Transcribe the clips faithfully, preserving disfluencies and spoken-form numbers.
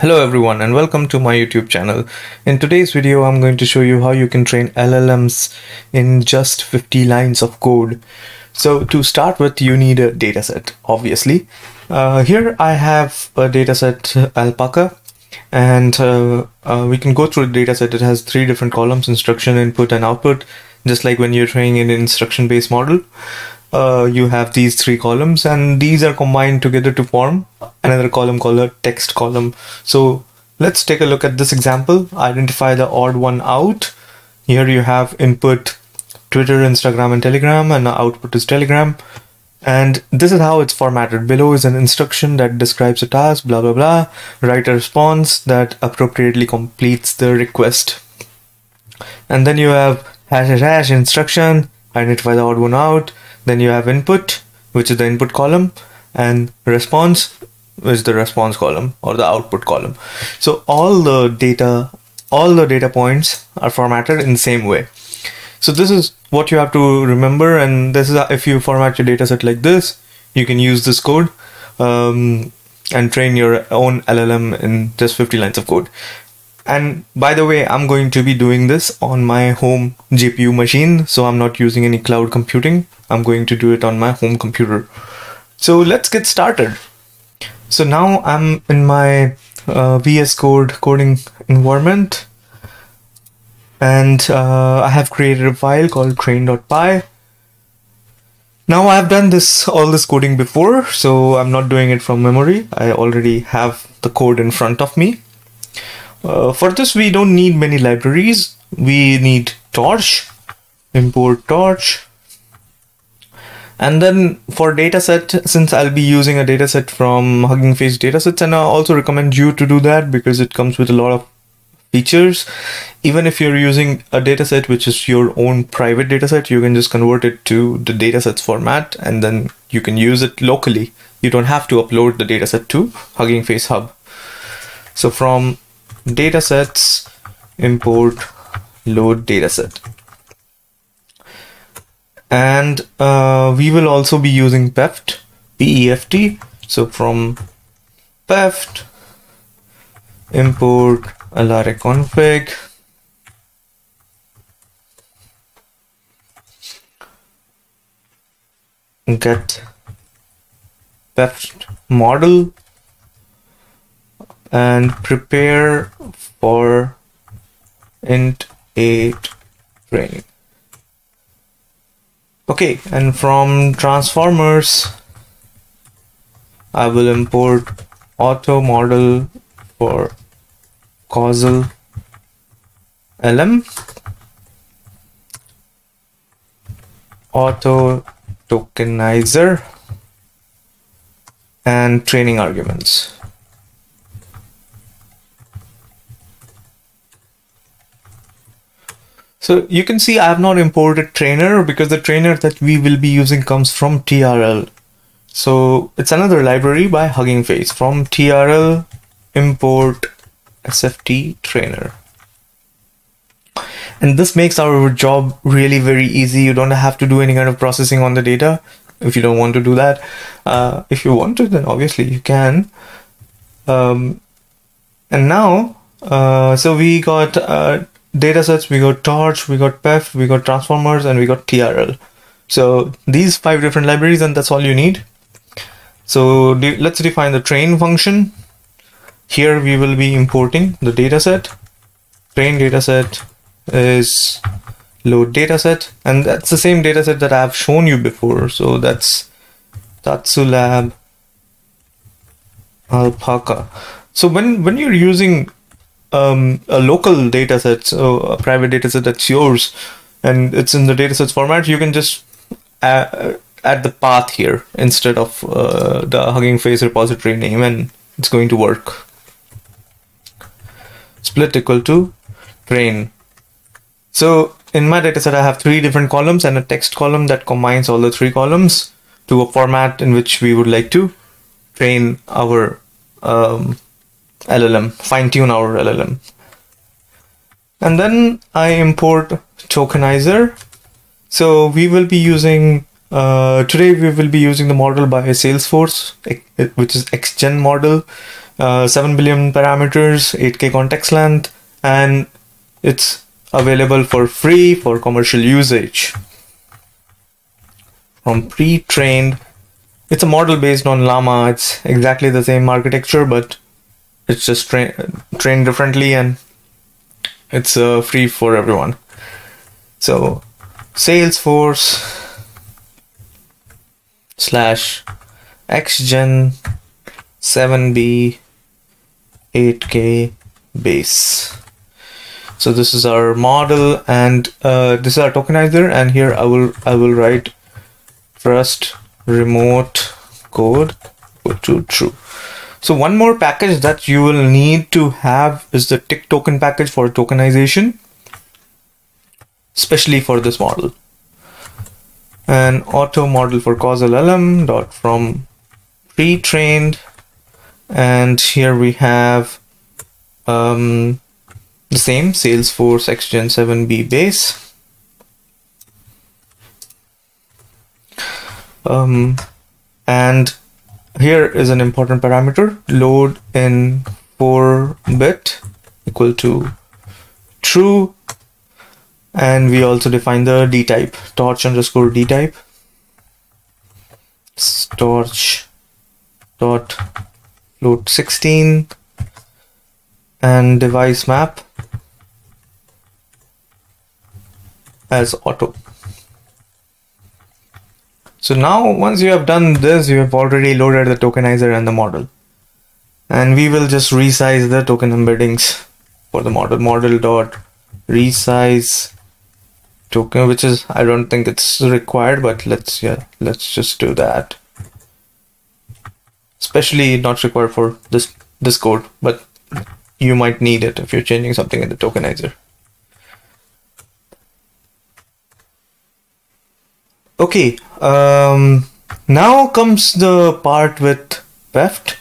Hello everyone and welcome to my YouTube channel. In today's video I'm going to show you how you can train L L Ms in just fifty lines of code. So to start with, you need a dataset, obviously. Uh, here I have a dataset Alpaca, and uh, uh, we can go through the dataset. It has three different columns: instruction, input and output. Just like when you're training an instruction based model, uh, you have these three columns and these are combined together to form another column called a text column. So let's take a look at this example. Identify the odd one out. Here you have input Twitter, Instagram and Telegram, and output is Telegram. And this is how it's formatted. Below is an instruction that describes a task, blah blah blah. Write a response that appropriately completes the request. And then you have hash hash hash instruction, identify the odd one out. Then you have input, which is the input column, and response, which is the response column or the output column. So all the data, all the data points are formatted in the same way. So this is what you have to remember, and this is if you format your dataset like this, you can use this code um, and train your own L L M in just fifty lines of code. And by the way, I'm going to be doing this on my home G P U machine, so I'm not using any cloud computing. I'm going to do it on my home computer. So let's get started. So now I'm in my uh, V S Code coding environment. And uh, I have created a file called train dot p y. Now I've done this all this coding before, so I'm not doing it from memory. I already have the code in front of me. Uh, for this, we don't need many libraries. We need torch, import torch. And then for dataset, since I'll be using a dataset from Hugging Face datasets, and I also recommend you to do that because it comes with a lot of features. Even if you're using a dataset which is your own private dataset, you can just convert it to the datasets format and then you can use it locally. You don't have to upload the dataset to Hugging Face Hub. So from datasets, import load dataset. And uh, we will also be using peft, P E F T. So from peft, import LoraConfig, get peft model, and prepare for int a train. Okay, and from transformers, I will import auto model for causal L M, auto tokenizer, and training arguments. So you can see I have not imported trainer because the trainer that we will be using comes from T R L. So it's another library by Hugging Face. From T R L, import S F T trainer, and this makes our job really very easy. You don't have to do any kind of processing on the data if you don't want to do that. Uh, if you want to, then obviously you can. Um, and now uh, so we got uh, datasets, we got torch, we got peft, we got transformers, and we got T R L. So these five different libraries, and that's all you need. So de let's define the train function. Here we will be importing the dataset. Train dataset is load dataset, and that's the same dataset that I've shown you before. So that's Tatsu Lab Alpaca. So when when you're using um, a local dataset, so a private dataset that's yours, and it's in the datasets format, you can just add, add the path here instead of uh, the Hugging Face repository name, and it's going to work. Split equal to train. So in my dataset, I have three different columns and a text column that combines all the three columns to a format in which we would like to train our um, L L M, fine-tune our L L M. And then I import tokenizer. So we will be using, uh, today we will be using the model by Salesforce, which is XGen model. uh, seven billion parameters, eight K context length, and it's available for free for commercial usage. From pre-trained, it's a model based on Llama. It's exactly the same architecture, but it's just tra trained differently, and it's uh, free for everyone. So Salesforce slash XGen seven B eight K base. So this is our model, and uh, this is our tokenizer, and here I will I will write trust remote code to true. So one more package that you will need to have is the tiktoken package for tokenization, especially for this model. An auto model for causal L M dot from pre-trained, and here we have um, the same Salesforce XGen seven B base. Um, and here is an important parameter, load in four bit equal to true, and we also define the D type, torch underscore D type, torch dot float sixteen, and device map as auto. So now once you have done this, you have already loaded the tokenizer and the model, and we will just resize the token embeddings for the model. Model dot resize token, which is, I don't think it's required, but let's yeah let's just do that. Especially not required for this this code, but you might need it if you're changing something in the tokenizer. Okay, um, now comes the part with P E F T.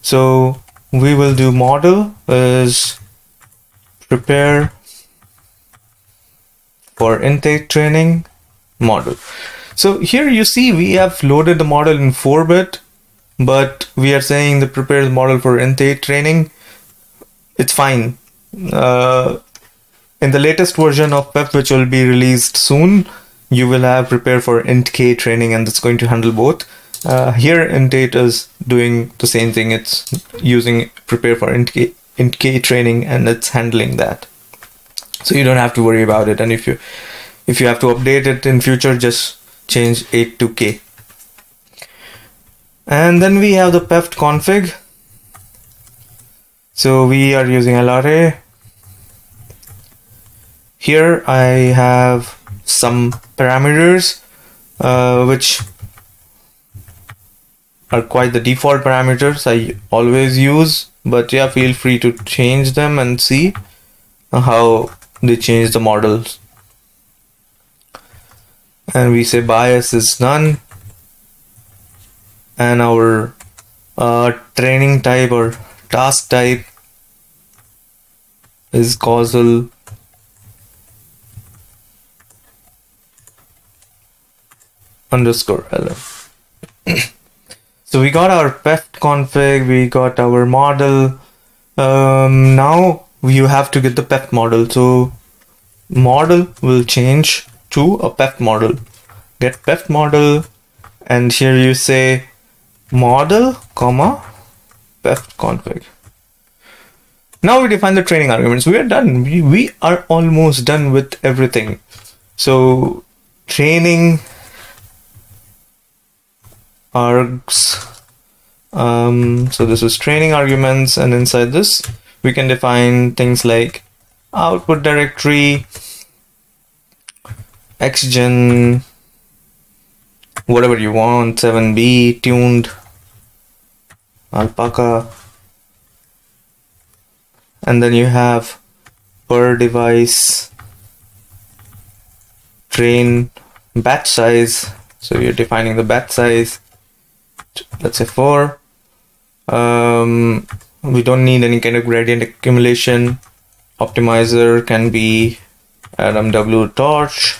So we will do model is prepare for intake training model. So here you see we have loaded the model in four bit, but we are saying the prepared model for intake training. It's fine. Uh, in the latest version of P E F, which will be released soon, you will have prepare for int K training, and that's going to handle both. Uh, here int eight is doing the same thing. It's using prepare for int K training, and it's handling that. So you don't have to worry about it. And if you if you have to update it in future, just change eight to K. And then we have the P E F T config. So we are using L R A. Here I have some parameters uh, which are quite the default parameters I always use, but yeah, feel free to change them and see how they change the models. And we say bias is none, and our uh, training type or task type is causal underscore L M. So we got our P E F T config, we got our model. Um, now you have to get the P E F T model. So model will change to a P E F T model. Get P E F T model, and here you say model comma P E F T config. Now we define the training arguments. We are done. We, we are almost done with everything. So training args. Um, so this is training arguments, and inside this we can define things like output directory, XGen, whatever you want, seven B, tuned, Alpaca, and then you have per device, train, batch size. So you're defining the batch size, let's say four. Um, we don't need any kind of gradient accumulation. Optimizer can be R M W torch,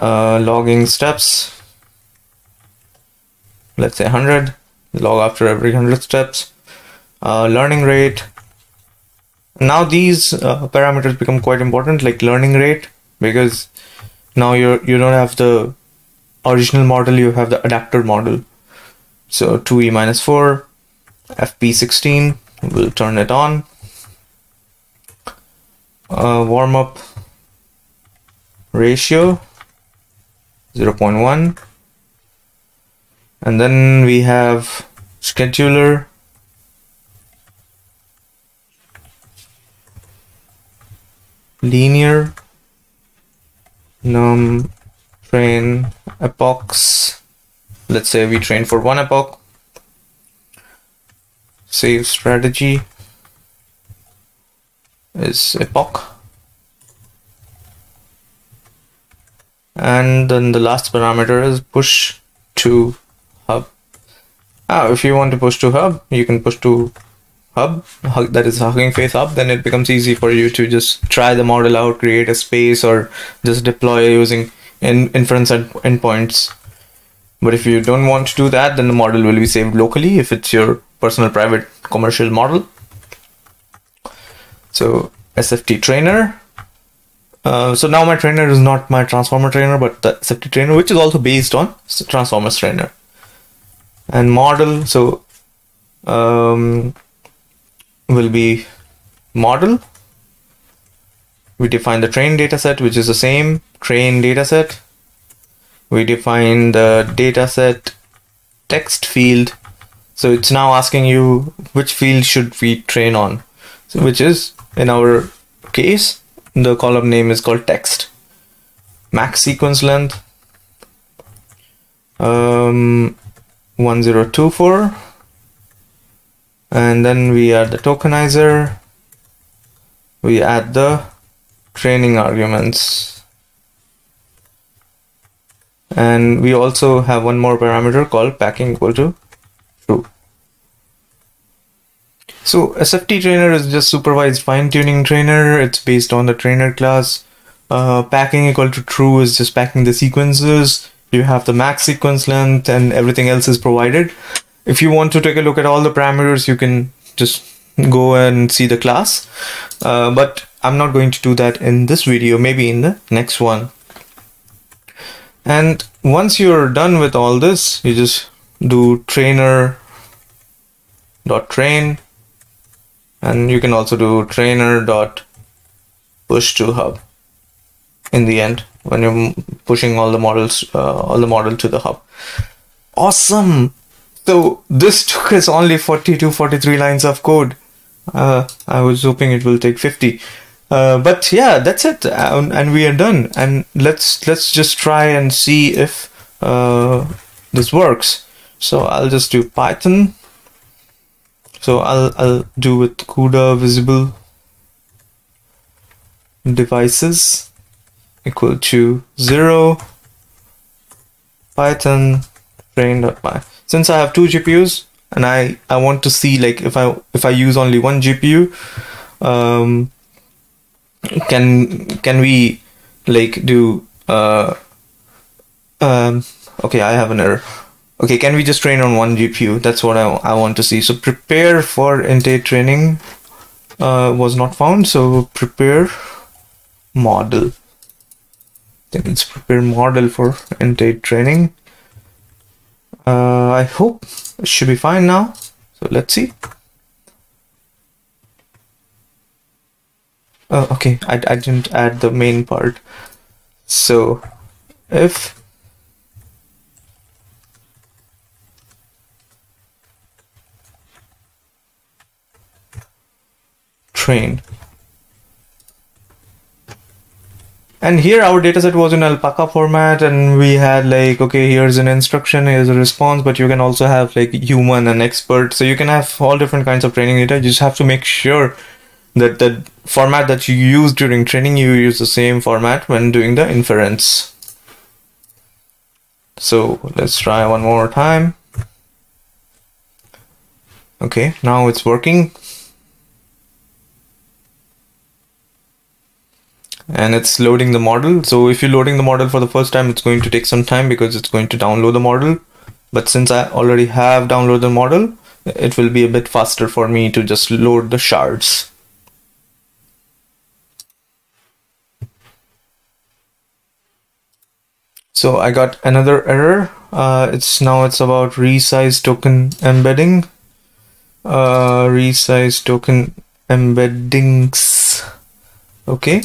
uh, logging steps, let's say one hundred, log after every one hundred steps, uh, learning rate. Now these uh, parameters become quite important, like learning rate, because now you're you don't have the original model, you have the adapted model. So two e minus four, F P sixteen, we'll turn it on. Uh, warm up ratio zero point one, and then we have scheduler. Linear, num, train, epochs. Let's say we train for one epoch. Save strategy is epoch. And then the last parameter is push to hub. Ah, if you want to push to hub, you can push to hub, that is Hugging Face hub. Then it becomes easy for you to just try the model out, create a space, or just deploy using in inference and endpoints. But if you don't want to do that, then the model will be saved locally if it's your personal, private, commercial model. So S F T trainer. Uh, so now my trainer is not my transformer trainer, but the S F T trainer, which is also based on transformers trainer. And model, so um, will be model. We define the train dataset, which is the same train dataset. We define the dataset text field. So it's now asking you which field should we train on, so which is, in our case, the column name is called text. Max sequence length um, one zero two four. And then we add the tokenizer, we add the training arguments, and we also have one more parameter called packing equal to true. So S F T trainer is just supervised fine-tuning trainer. It's based on the trainer class. Uh, packing equal to true is just packing the sequences. You have the max sequence length and everything else is provided. If you want to take a look at all the parameters, you can just go and see the class, uh, but I'm not going to do that in this video, maybe in the next one. And once you're done with all this, you just do trainer dot train, and you can also do trainer dot push to hub in the end when you're pushing all the models, uh, all the model to the hub. Awesome. So this took us only forty-two, forty-three lines of code. Uh, I was hoping it will take fifty. Uh, but yeah, that's it, um, and we are done. And let's let's just try and see if uh, this works. So I'll just do Python. So I'll I'll do with CUDA visible devices equal to zero. Python train dot py. Since I have two G P Us and I, I want to see, like, if I if I use only one G P U, um, can can we like do uh, um, okay, I have an error. Okay, can we just train on one G P U? That's what I, I want to see. So prepare for intake training uh, was not found. So prepare model. I think it's prepare model for intake training. Uh, I hope it should be fine now. So let's see. Oh, okay, I, I didn't add the main part. So if train, and here our dataset was in Alpaca format, and we had like, okay, here's an instruction, here's a response, but you can also have like human and expert. So you can have all different kinds of training data. You just have to make sure that the format that you use during training, you use the same format when doing the inference. So let's try one more time. Okay, now it's working. And it's loading the model. So if you're loading the model for the first time, it's going to take some time because it's going to download the model. But since I already have downloaded the model, it will be a bit faster for me to just load the shards. So I got another error. Uh, it's now it's about resize token embedding. Uh, resize token embeddings. Okay.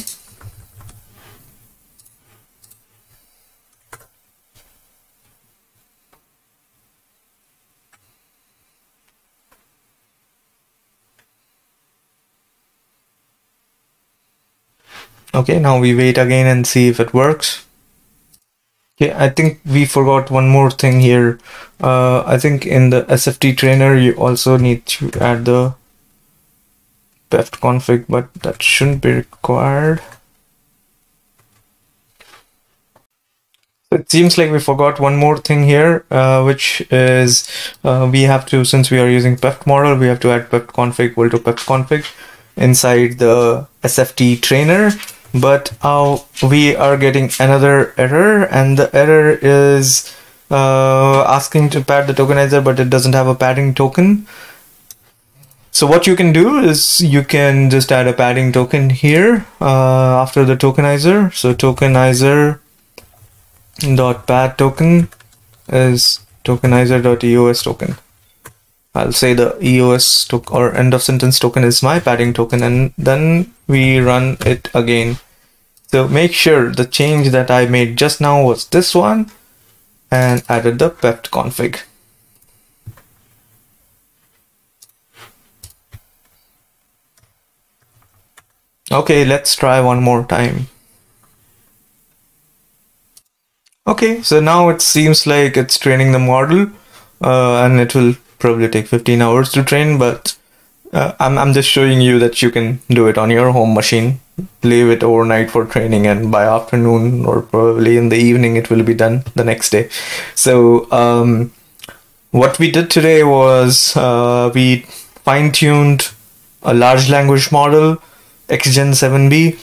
Okay, now we wait again and see if it works. Okay, I think we forgot one more thing here. Uh, I think in the S F T trainer, you also need to add the peft config, but that shouldn't be required. It seems like we forgot one more thing here, uh, which is uh, we have to, since we are using peft model, we have to add peft config equal to peft config inside the S F T trainer. But uh, we are getting another error, and the error is uh, asking to pad the tokenizer, but it doesn't have a padding token. So what you can do is you can just add a padding token here uh, after the tokenizer. So tokenizer dot pad token is tokenizer dot E O S token. I'll say the E O S token or end of sentence token is my padding token, and then we run it again. So make sure the change that I made just now was this one, and added the peft config. Okay, let's try one more time. Okay, so now it seems like it's training the model, uh, and it will probably take fifteen hours to train, but uh, I'm, I'm just showing you that you can do it on your home machine. Leave it overnight for training, and by afternoon or probably in the evening it will be done the next day. So um, what we did today was uh, we fine-tuned a large language model, X Gen seven B,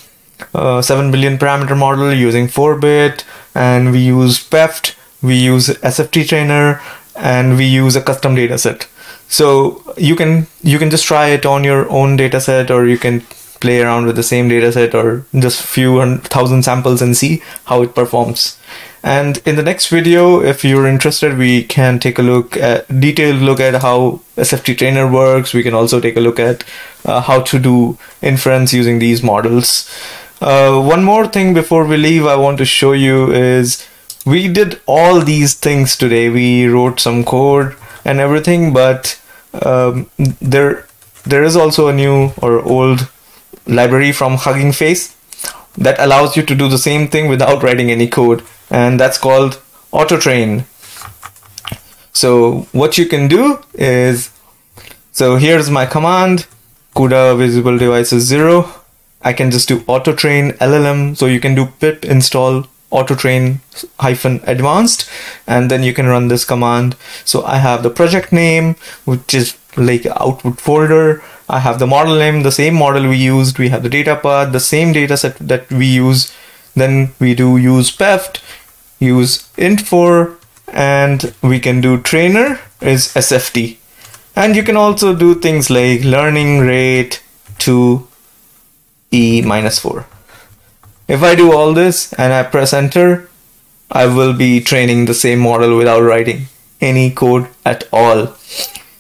uh, seven billion parameter model using four bit, and we use peft, we use S F T trainer, and we use a custom dataset. So you can you can just try it on your own dataset, or you can play around with the same dataset or just few thousand samples and see how it performs. And in the next video, if you're interested, we can take a look at detailed look at how S F T trainer works. We can also take a look at uh, how to do inference using these models. Uh, one more thing before we leave, I want to show you is we did all these things today. We wrote some code and everything, but um, there there is also a new or old library from Hugging Face that allows you to do the same thing without writing any code, and that's called autotrain. So what you can do is, so here's my command, CUDA visible devices zero. I can just do autotrain L L M, so you can do pip install autotrain-advanced, and then you can run this command. So I have the project name, which is like output folder. I have the model name, the same model we used. We have the data path, the same data set that we use. Then we do use peft, use int four, and we can do trainer is S F T. And you can also do things like learning rate to E minus four. If I do all this and I press enter, I will be training the same model without writing any code at all.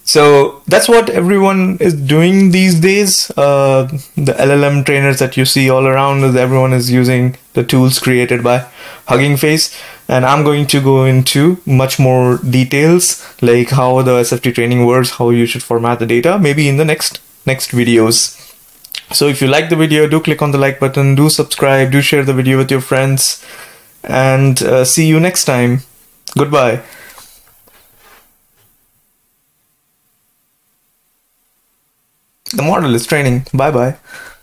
So that's what everyone is doing these days. Uh, the L L M trainers that you see all around, is everyone is using the tools created by Hugging Face. And I'm going to go into much more details, like how the S F T training works, how you should format the data, maybe in the next next videos. So if you like the video, do click on the like button, do subscribe, do share the video with your friends, and uh, see you next time. Goodbye. The model is training. Bye bye.